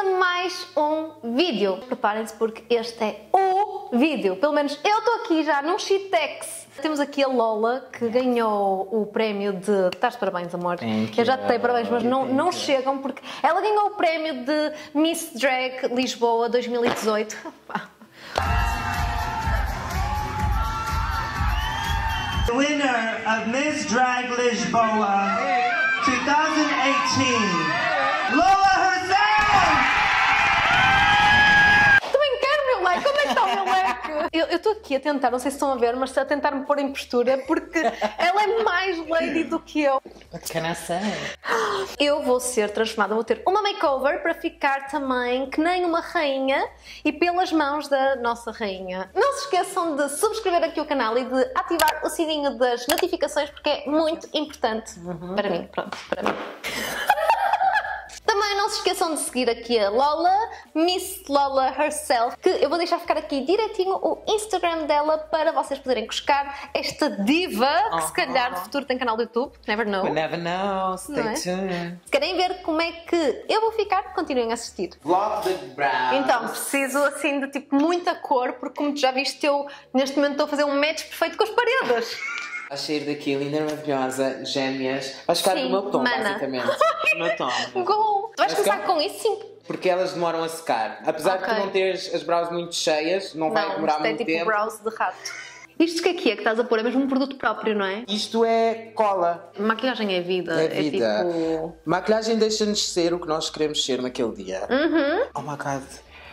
a mais um vídeo. Preparem-se porque este é o vídeo. Pelo menos eu estou aqui já num shitex. Temos aqui a Lola, que ganhou o prémio de... Estás de parabéns, amor. Eu já te dei parabéns, mas não chegam, porque ela ganhou o prémio de Miss Drag Lisboa 2018. The winner of Miss Drag Lisboa 2018, Lola herself! Também quero o meu leque, como é que está o meu leque? Eu estou aqui a tentar, não sei se estão a ver, mas a tentar me pôr em postura porque ela é mais lady do que eu. What can I say? Eu vou ser transformada, vou ter uma makeover para ficar também que nem uma rainha e pelas mãos da nossa rainha. Não se esqueçam de subscrever aqui o canal e de ativar o sininho das notificações porque é muito importante para mim. Pronto, para mim. Também não se esqueçam de seguir aqui a Lola, Miss Lola herself, que eu vou deixar ficar aqui direitinho o Instagram dela para vocês poderem buscar esta diva, que se calhar no futuro tem canal do YouTube, never know. We never know, stay tuned. Se querem ver como é que eu vou ficar, continuem a assistir. Vlog de brows. Então, preciso assim de tipo muita cor, porque como tu já viste, eu neste momento estou a fazer um match perfeito com as paredes. A sair daqui, linda, maravilhosa, gêmeas. Vais ficar no meu tom, basicamente. No meu tom. Gol! Tu vais começar com isso, sim. Porque elas demoram a secar. Apesar de tu não teres as brows muito cheias, não vai demorar muito tempo. Não, tipo brows de rato. Isto que aqui é que estás a pôr é mesmo um produto próprio, não é? Isto é cola. Maquilhagem é vida. É vida. É tipo... Maquilhagem deixa-nos ser o que nós queremos ser naquele dia. Oh my God.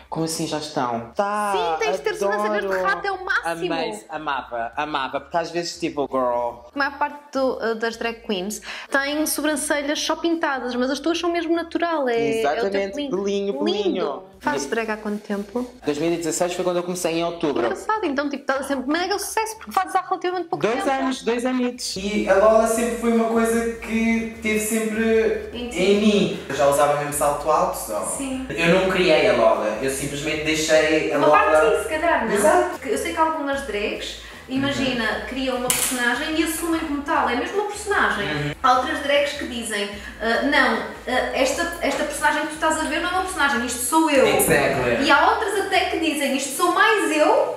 Como assim já estão? Tá, sim, tens de ter sobrancelhas de rato, é o máximo! Amava, porque às vezes tipo, girl... A maior parte das drag queens tem sobrancelhas só pintadas, mas as tuas são mesmo natural, é, exatamente, é o pelinho, pelinho. Fazes drag há quanto tempo? 2016 foi quando eu comecei, em outubro. Engraçado, então tipo, estás sempre mega sucesso, porque fazes há relativamente pouco tempo. 2 anos, 2 anitos. E a Lola sempre foi uma coisa que teve sempre em mim. Eu já usava mesmo salto alto só. Sim. Eu não criei a Lola, eu simplesmente deixei a Lola... Uma parte sim, se calhar, não? Exato. Eu sei que algumas drags, imagina, criam uma personagem e assumem como tal, é mesmo uma personagem. Há outras drags que dizem, não, esta personagem que tu estás a ver não é uma personagem, isto sou eu. Exactly. E há outras até que dizem, isto sou mais eu,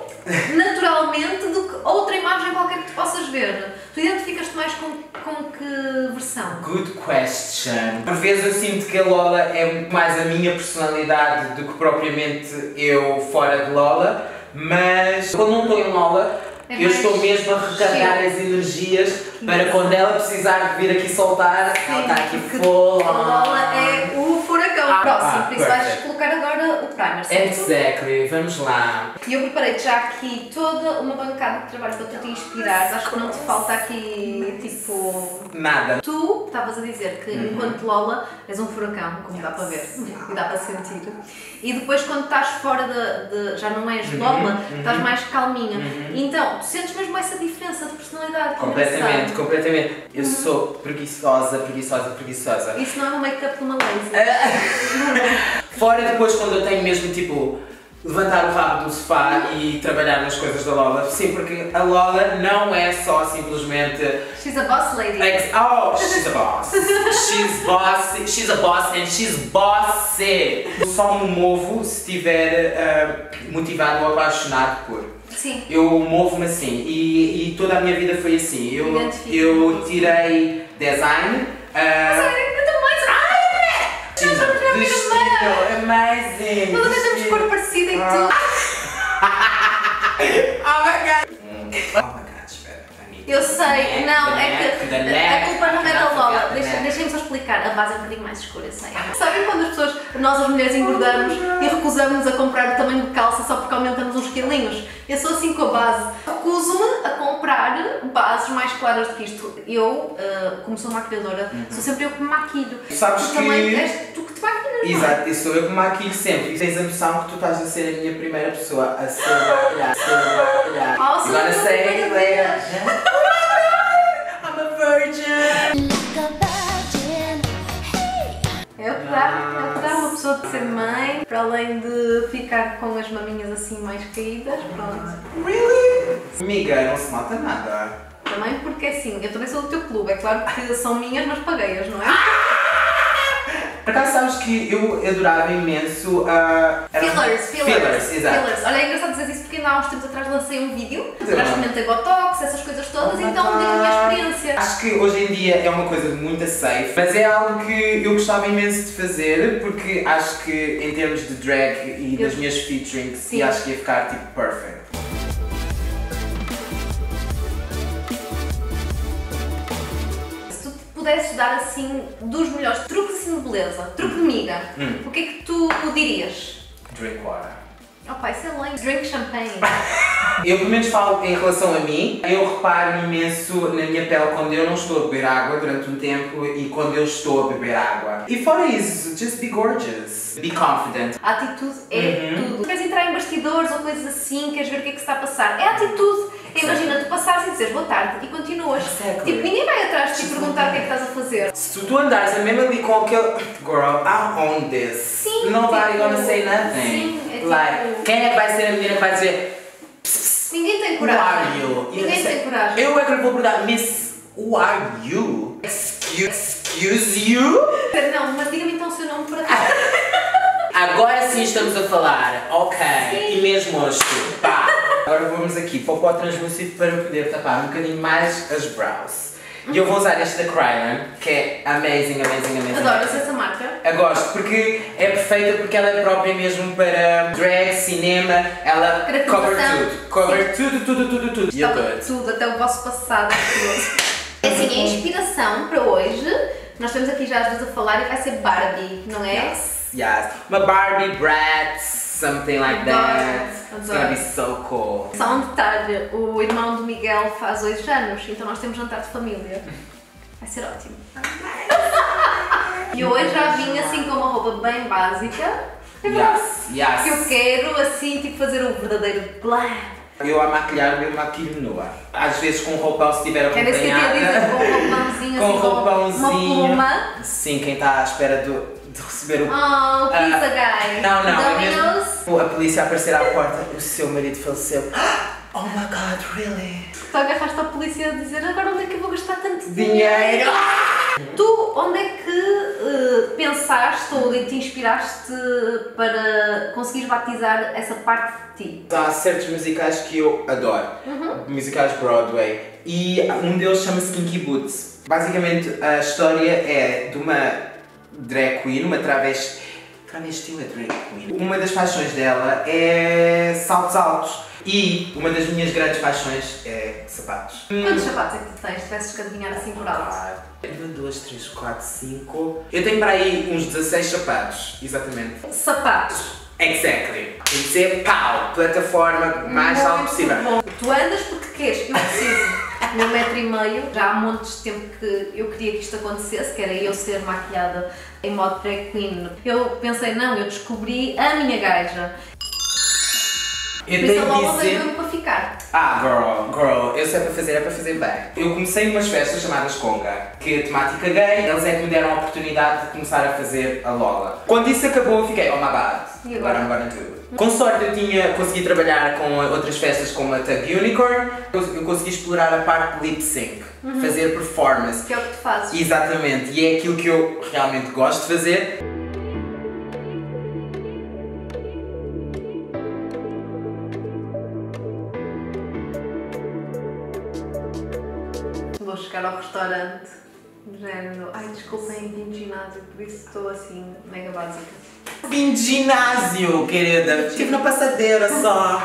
naturalmente, do que outra imagem qualquer que tu possas ver. Tu identificas-te mais com que versão? Good question. Por vezes eu sinto que a Lola é muito mais a minha personalidade do que propriamente eu fora de Lola, mas quando não estou em Lola, eu estou mesmo a recarregar as energias para quando ela precisar de vir aqui soltar, ela está aqui full. A Lola é o furacão. Próximo, por isso vais colocar agora o primer, certo? Exactly, vamos lá. E eu preparei-te já aqui toda uma bancada de trabalho para tu te inspirares. Acho que não te falta aqui, tipo... Nada. Tu estavas a dizer que enquanto Lola és um furacão, como dá para ver e dá para sentir. E depois quando estás fora de... já não és Lola, estás mais calminha. Então, tu sentes mesmo essa diferença de personalidade? Completamente, completamente. Eu sou preguiçosa. Isso não é um make-up de uma lazy. Fora depois quando eu tenho mesmo tipo levantar o rabo do sofá e trabalhar nas coisas da Lola. Sim, porque a Lola não é só simplesmente... She's a boss lady. Oh, she's a boss. She's a boss and she's bossy. Só me movo se estiver motivado ou apaixonado por... Sim. Eu movo-me assim e toda a minha vida foi assim. Eu tirei design. Mas eu também! Ai, nós somos na mesma! Amazing! Nós também temos cor parecida e tudo! Oh my God! Oh my God, espera, amiga. Eu sei, não, é que a culpa não era Lola. Deixem-me só explicar, a base é um bocadinho mais escura, eu sei. Sabem quando as pessoas, nós as mulheres, engordamos e recusamos a comprar o tamanho de calça só porque aumentamos uns quilinhos? Eu sou assim com a base. Recuso-me a comprar bases mais claras do que isto. Eu, como sou maquilhadora, sou sempre eu que me maquilho. Sabes que... também és tu que te maquilhas, exato, e sou eu que me maquilho sempre. E tens a noção que tu estás a ser a minha primeira pessoa a ser maquilhada, Agora sei, Leia. I'm a virgin. É o que dá, uma pessoa de ser mãe, para além de ficar com as maminhas assim mais caídas, pronto. Really? Amiga, não se mata nada. Também porque assim, eu também sou do teu clube, é claro que são minhas, mas paguei-as, não é? Por acaso, sabes que eu adorava imenso a... Fillers, exato. Fillers. Olha, é engraçado dizer isso porque há uns tempos atrás lancei um vídeo relativamente a Botox, essas coisas todas, então digo a minha experiência. Acho que hoje em dia é uma coisa muito safe, mas é algo que eu gostava imenso de fazer porque acho que em termos de drag e das minhas featurings, sim, acho que ia ficar tipo perfect. Pudesses dar assim dos melhores truques assim de beleza, truque de miga, o que é que tu dirias? Drink water. Oh pai, isso é lame. Drink champagne. Eu pelo menos falo em relação a mim, eu reparo imenso na minha pele quando eu não estou a beber água durante um tempo e quando eu estou a beber água. E fora isso, just be gorgeous, be confident. A atitude é tudo. Queres entrar em bastidores ou coisas assim, queres ver o que é que se está a passar, é a atitude. Imagina, tu passares e dizes boa tarde e continuas. Tipo, ninguém vai atrás de te perguntar o que é que estás a fazer. Se tu andares a mesmo ali com aquele girl, I own this. Sim. Nobody gonna say nothing. Sim, é tipo... Like, quem é que vai ser a menina que vai dizer ninguém tem coragem. Ninguém tem coragem. Eu é que lhe vou perguntar, Miss, who are you? Excuse you? Não, mas diga-me então o seu nome por aqui. Agora sim estamos a falar. Ok. Sim. E mesmo hoje, pá. Agora vamos aqui para o pó translúcido para poder tapar um bocadinho mais as brows. E eu vou usar este da Kryolan, que é amazing, amazing, amazing. Adoras essa marca? Eu gosto, porque é perfeita, porque ela é própria mesmo para drag, cinema, ela cover tudo. Cover tudo. E adoro. Tudo, até o vosso passado. É assim, a inspiração para hoje, nós estamos aqui já às vezes a falar e vai ser Barbie, não é? Yes. Uma Barbie Bratz. Something like that. It's gonna be so cool. Só um detalhe, o irmão do Miguel faz 8 anos, então nós temos jantar de família. Vai ser ótimo. E hoje já vim assim com uma roupa bem básica. Yes. Eu quero assim tipo fazer um verdadeiro blá. Eu a maquilhar, eu maquilho nua. Às vezes com roupão, se tiver acompanhada. Com roupãozinho. Uma pluma. Sim, quem está à espera de receber o... Oh, please, guys. Não, a polícia aparecer à porta. O seu marido faleceu. Oh my God, really? Tu agarraste a polícia a dizer, agora onde é que eu vou gastar tanto dinheiro? Tu, onde é que pensaste ou te inspiraste para conseguires batizar essa parte de ti? Há certos musicais que eu adoro, musicais Broadway, e um deles chama-se Kinky Boots. Basicamente a história é de uma drag queen, uma travesti, uma das paixões dela é saltos altos. E uma das minhas grandes paixões é sapatos. Quantos sapatos é que tu tens? Tivesses que adivinhar assim por alto? 1, 2, 3, 4, 5... Eu tenho para aí uns 16 sapatos, exatamente. Sapatos? Exactly. Quer dizer, pau, plataforma mais alta possível. Bom. Tu andas porque queres, eu preciso. Meu 1,5 metro, já há montes de tempo que eu queria que isto acontecesse, que era eu ser maquilhada em modo drag queen. Eu pensei, não, eu descobri a minha gaja. Eu tenho que dizer... para ficar. Girl, eu sei para fazer, é para fazer bem. Eu comecei umas festas chamadas Conga, que é temática gay, eles é que me deram a oportunidade de começar a fazer a Lola. Quando isso acabou eu fiquei, oh my God, agora tudo. Com sorte eu tinha conseguido trabalhar com outras festas como a Tubi Unicorn, eu consegui explorar a parte lip sync, fazer performance. Que é o que tu fazes. Exatamente, e é aquilo que eu realmente gosto de fazer. Vou chegar ao restaurante, género, ai desculpem, vim de ginásio, por isso estou assim, mega básica. Vim de ginásio, querida, estive na passadeira só.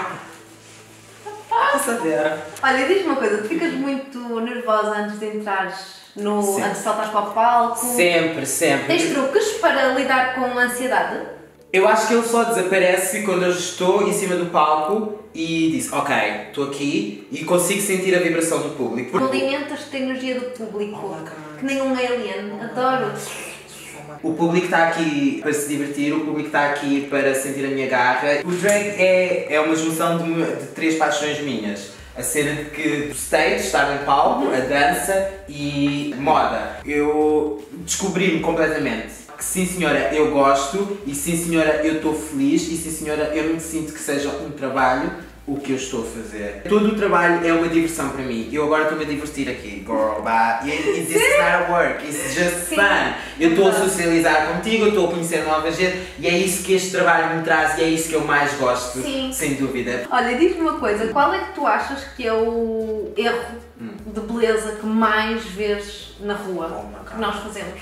Passadeira. Olha, diz-me uma coisa, tu ficas muito nervosa antes de entrares no... Sempre. Antes de saltares para o palco? Sempre, sempre. Tens truques para lidar com a ansiedade? Eu acho que ele só desaparece quando eu estou em cima do palco e disse, ok, estou aqui e consigo sentir a vibração do público. Tu alimentas a energia do público, que nem um alien, adoro. O público está aqui para se divertir, o público está aqui para sentir a minha garra. O drag é uma junção de 3 paixões minhas. A cena de que stage, estar no palco, a dança e moda. Eu descobri-me completamente. Que sim senhora, eu gosto, e sim senhora, eu estou feliz, e sim senhora, eu não sinto que seja um trabalho, o que eu estou a fazer. Todo o trabalho é uma diversão para mim. Eu agora estou-me a divertir aqui. Girl, bah, it's not work, it's just fun. Eu estou a socializar contigo, eu estou a conhecer nova gente e é isso que este trabalho me traz e é isso que eu mais gosto, sem dúvida. Olha, diz-me uma coisa, qual é que tu achas que é o erro de beleza que mais vês na rua, que nós fazemos?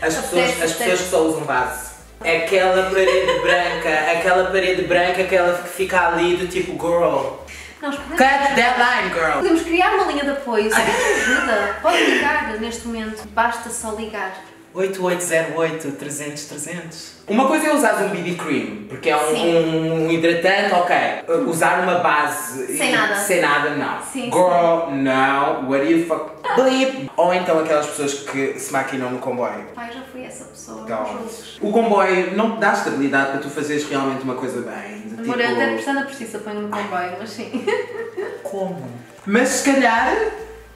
As pessoas que só usam base. Aquela parede branca, aquela que fica ali do tipo, girl, cut that line, girl. Podemos criar uma linha de apoio, se ajuda, pode ligar neste momento, basta só ligar. 8808-300-300. Uma coisa é usar um BB cream, porque é um hidratante, ok. Usar uma base sem nada, não. Girl, não, what do you fuck, bleep. Ou então aquelas pessoas que se maquinam no comboio. Pai, já fui essa pessoa. O comboio não te dá estabilidade para tu fazeres realmente uma coisa bem. Amor, eu até precisa pôr no comboio, mas sim. Como? Mas se calhar,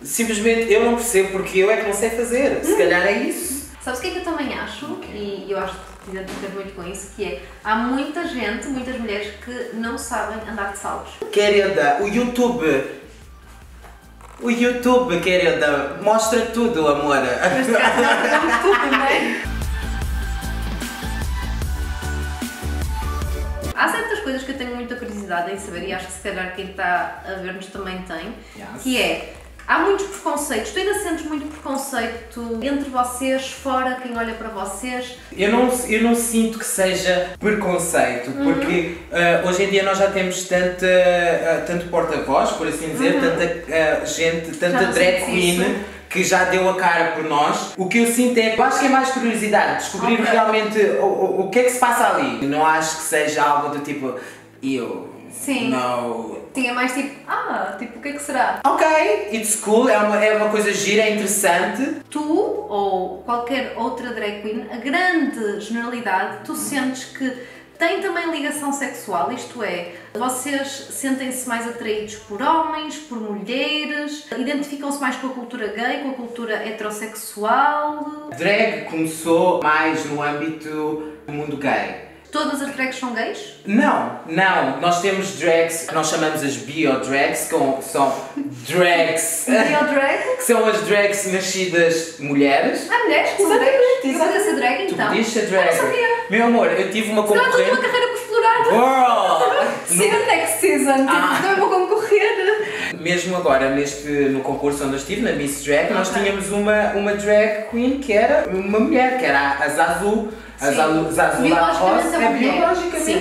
simplesmente eu não percebo porque eu é que não sei fazer. Se calhar é isso. Sabes o que é que eu também acho, e eu acho que te identifico muito com isso, que é, há muita gente, muitas mulheres que não sabem andar de saltos. Querida, o YouTube, querida, mostra tudo, amor. Mas não, não tudo, não é? Há certas coisas que eu tenho muita curiosidade em saber, e acho que se calhar quem está a ver-nos também tem, que é, há muitos preconceitos, tu ainda sentes muito preconceito entre vocês, fora, quem olha para vocês? Eu não sinto que seja preconceito, porque hoje em dia nós já temos tanto porta-voz, por assim dizer, tanta gente, tanta drag queen que já deu a cara por nós. O que eu sinto é, eu acho que é mais curiosidade, descobrir realmente o que é que se passa ali. Não acho que seja algo do tipo, tinha mais tipo, o que é que será? Ok, it's cool, é uma coisa gira, é interessante. Tu, ou qualquer outra drag queen, a grande generalidade, tu sentes que tem também ligação sexual, isto é, vocês sentem-se mais atraídos por homens, por mulheres, identificam-se mais com a cultura gay, com a cultura heterossexual? Drag começou mais no âmbito do mundo gay. Todas as drags são gays? Não, não. Nós temos drags, nós chamamos as bio-drags, que são drags... Bio-drag? Que são as drags nascidas mulheres. Ah, mulheres? Que são drags? Eu podia ser drag, então? Tu podias ser drag. Meu amor, eu tive uma concorrente... Não, eu tive uma carreira por explorar. Girl! Season next season, não vou concorrer. Mesmo agora, no concurso onde eu estive, na Miss Drag, nós tínhamos uma drag queen que era uma mulher, que era a Zazu. Biologicamente é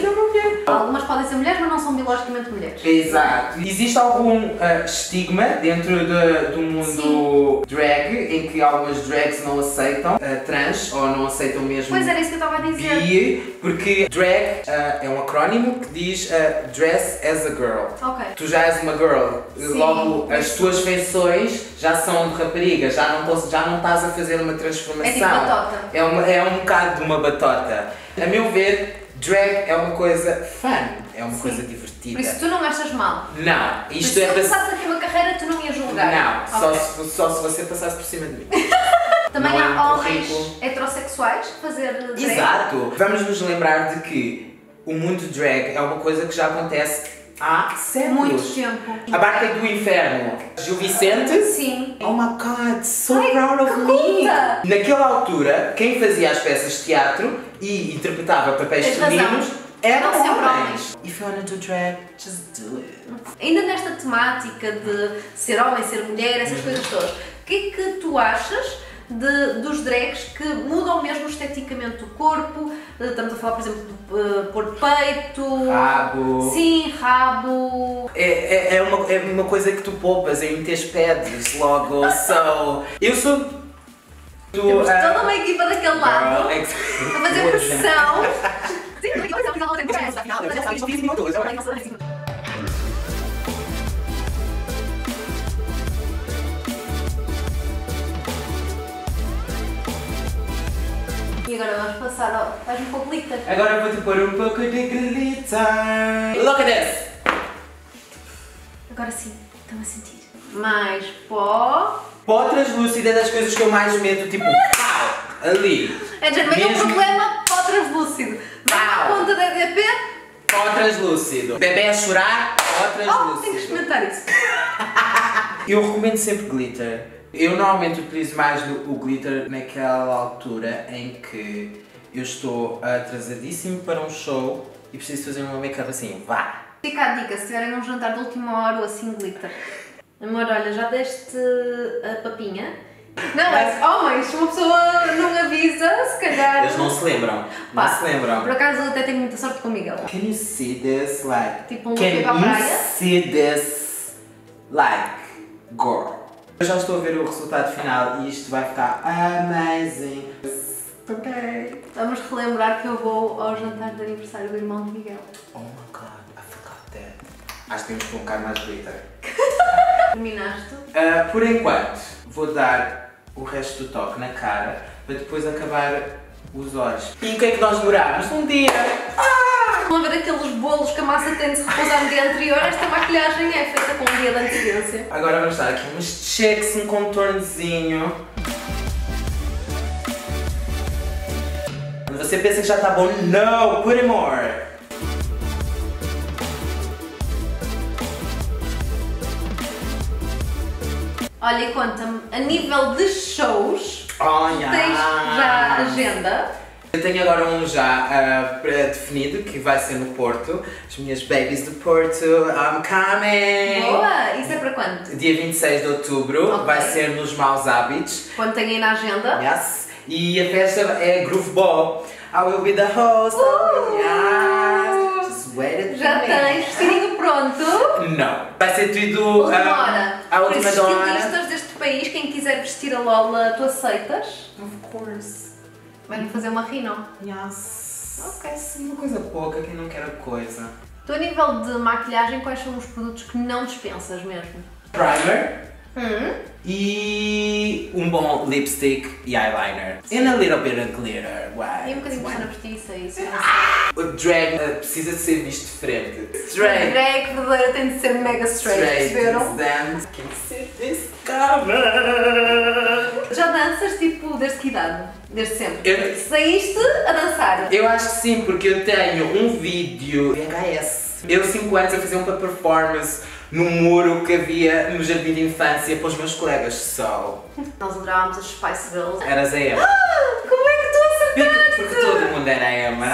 uma mulher. Algumas podem ser mulheres, mas não são biologicamente mulheres. Exato. Existe algum estigma dentro do mundo drag, em que algumas drags não aceitam trans, ou não aceitam mesmo... Pois era isso que eu estava a dizer. Porque drag é um acrónimo que diz dress as a girl. Ok. Tu já és uma girl. Logo, as tuas feições já são de rapariga, já não estás a fazer uma transformação. É tipo uma tota. É um bocado de uma batota. A meu ver, drag é uma coisa fun, é uma coisa divertida. Por isso tu não achas mal? Não. Isto é... Se tu passasse aqui uma carreira, tu não ias julgar? Não, só se você passasse por cima de mim. Também há homens heterossexuais que fazer drag? Exato. Vamos nos lembrar de que o mundo drag é uma coisa que já acontece há séculos. Muito tempo. A Barca do Inferno. Gil Vicente? Sim. Oh my God, so proud of me! Naquela altura, quem fazia as peças de teatro e interpretava papéis femininos eram homens. If you wanna do drag, just do it. Ainda nesta temática de ser homem, ser mulher, essas coisas todas, o que é que tu achas dos drags que mudam mesmo esteticamente o corpo? Estamos a falar, por exemplo, de pôr peito, rabo. Sim, rabo. É uma coisa que tu poupas em meter pedras logo. Eu sou do... Temos toda uma equipa daquele lado a fazer pressão. E agora vamos passar ao... Faz-me um pouco de glitter. Agora vou-te pôr um pouco de glitter. Look at this! Agora sim, estão a sentir. Mais pó. Pó translúcido é das coisas que eu mais medo, tipo... ali. É de meio um problema, pó translúcido. Dá a ponta da DP. Pó translúcido. Bebê a chorar. Ela é translucida. Tenho que experimentar isso. Eu recomendo sempre glitter. Eu normalmente utilizo mais o glitter naquela altura em que eu estou atrasadíssimo para um show e preciso fazer uma make-up assim, vá! Fica a dica, se tiverem um jantar de última hora ou assim, glitter. Amor, olha, já deste a papinha? Não, mas homens, uma pessoa não avisa, se calhar... Eles não se lembram, pá, não se lembram. Por acaso eu até tenho muita sorte com o Miguel. Can you see this, like... Tipo um look para a praia? Can you see this, like, girl? Eu já estou a ver o resultado final e isto vai ficar amazing. Okay. Vamos relembrar que eu vou ao jantar de aniversário do irmão de Miguel. Oh my god, I forgot that. Acho que temos que colocar mais glitter. Terminaste? Por enquanto, vou dar o resto do toque na cara para depois acabar os olhos. E o que é que nós durámos? Um dia! Vão ver aqueles bolos que a massa tem de se repousar no dia anterior, esta maquilhagem é feita com um dia de antecedência. Agora vamos dar aqui uns cheques, um contornozinho. Você pensa que já está bom? Não! Put it more! Olha, conta-me, a nível de shows, tens já agenda? Eu tenho agora um já pré-definido, que vai ser no Porto. As minhas babies do Porto, I'm coming! Boa! Isso é para quando? Dia 26 de outubro, okay. Vai ser nos Maus Hábitos. Quando tem aí na agenda? Yes! E a festa é Groove Ball. I will be the host. Yes. Just já tens vestido pronto? Não. Vai ser tudo à última hora. Os artistas deste país, quem quiser vestir a Lola, tu aceitas? Of course. Vai-me fazer uma rino? Yes. Ok. Uma coisa pouca, quem não quer a coisa. Tu a nível de maquilhagem, quais são os produtos que não dispensas mesmo? Primer. E um bom lipstick e eyeliner. And a little bit of glitter. Wow. E um bocadinho de postiça, isso. O drag precisa de ser visto de frente. Straight. O drag verdadeiro tem de ser mega straight, perceberam? Quem ser desse cabra? Já danças tipo desde que idade? Desde sempre? Saíste a dançar? Eu acho que sim, porque eu tenho um vídeo VHS. Eu 5 anos a fazer uma performance no muro que havia no jardim de infância para os meus colegas, só. Nós adorávamos as Spice Girls. Eras a Emma. Como é que tu acertaste? Porque todo mundo era a Emma.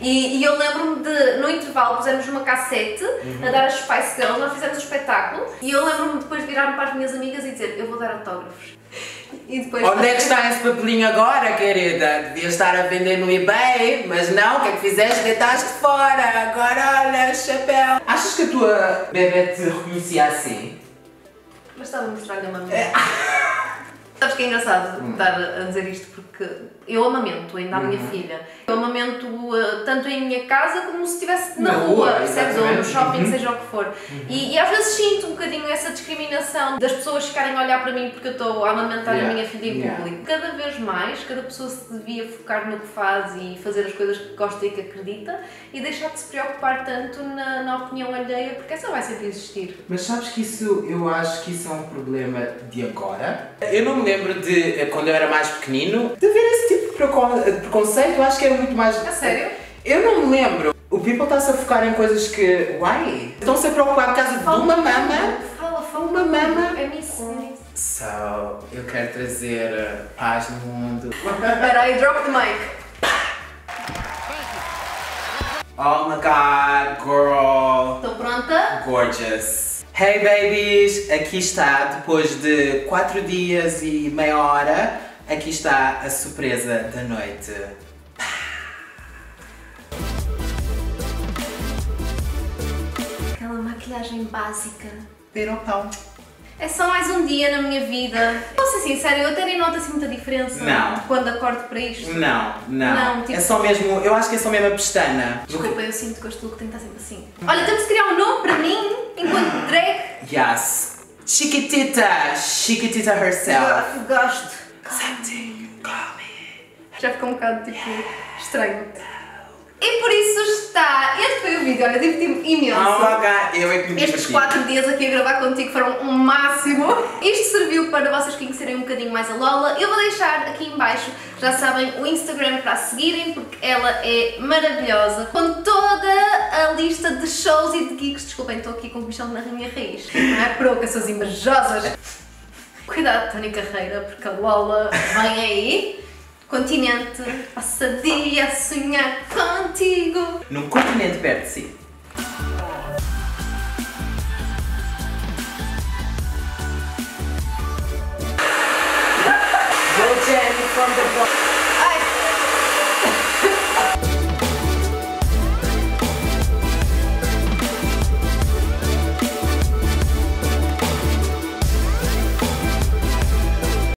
E eu lembro-me de, no intervalo, pusemos uma cassete a dar as Spice Girls, nós fizemos um espetáculo e eu lembro-me depois de virar-me para as minhas amigas e dizer, eu vou dar autógrafos. E depois... Onde é que está esse papelinho agora, querida? Devias estar a vender no eBay, mas não, o que é que fizeste? Deitaste fora, agora olha, chapéu! Achas que a tua bebê te reconhecia assim? Mas estava a mostrar-lhe a mamãe. Sabes que é engraçado estar a dizer isto, porque eu amamento ainda a minha filha. Eu amamento tanto em minha casa como se estivesse na rua, percebes? Ou no shopping, seja o que for. E às vezes sinto um bocadinho essa discriminação das pessoas ficarem a olhar para mim porque eu estou a amamentar a minha filha em público. Cada vez mais, cada pessoa se devia focar no que faz e fazer as coisas que gosta e que acredita e deixar de se preocupar tanto na opinião alheia, porque essa vai sempre existir. Mas sabes que isso, eu acho que isso é um problema de agora. Eu não me lembro de, quando eu era mais pequenino, de ver esse tipo de preconceito. Eu acho que era muito mais... A sério? Eu não me lembro. O people está-se a focar em coisas que... Uai! Estão-se a preocupar por causa de uma mama. Fala uma mama. É isso. So, eu quero trazer paz no mundo. Espera aí, drop the mic. Oh my god, girl. Estou pronta? Gorgeous. Hey babies, aqui está, depois de 4 dias e meia hora, aqui está a surpresa da noite. Aquela maquilhagem básica. Ver ao pão. É só mais um dia na minha vida. Vou ser sincera, eu até nem noto assim muita diferença quando acordo para isto. Não, tipo... É só mesmo, eu acho que é só mesmo a pestana. Desculpa, eu sinto que este look tem que estar sempre assim. Olha, temos de criar um nome para mim. Enquanto drag? Yes. Chiquitita. Chiquitita herself. Eu gosto. Something call me. Já ficou um bocado tipo estranho. E por isso está. Este foi o vídeo. Olha, diverti-me imenso. Estes 4 dias aqui a gravar contigo foram um máximo. Isto serviu para vocês conhecerem um bocadinho mais a Lola. Eu vou deixar aqui em baixo Já sabem o Instagram para a seguirem, porque ela é maravilhosa, com toda a lista de shows e de gigs. Desculpem, estou aqui com o bichão na minha raiz. Não é peruca, suas invejosas. Cuidado, Tony Carreira, porque a Lola vem aí. Continente, passa dia a sonhar contigo. Num continente perto de si. Jenny from the